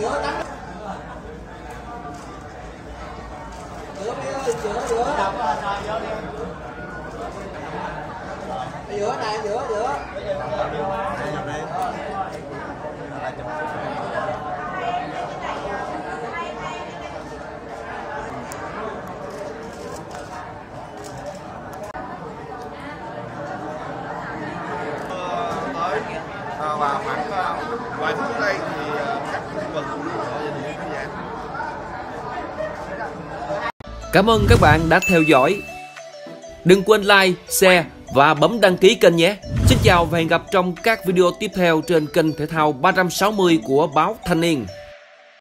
Và khoảng vài phút trước đây thì các quần của gia đình khán giả. Cảm ơn các bạn đã theo dõi. Đừng quên like, share và bấm đăng ký kênh nhé. Xin chào và hẹn gặp trong các video tiếp theo trên kênh Thể Thao 360 của Báo Thanh Niên.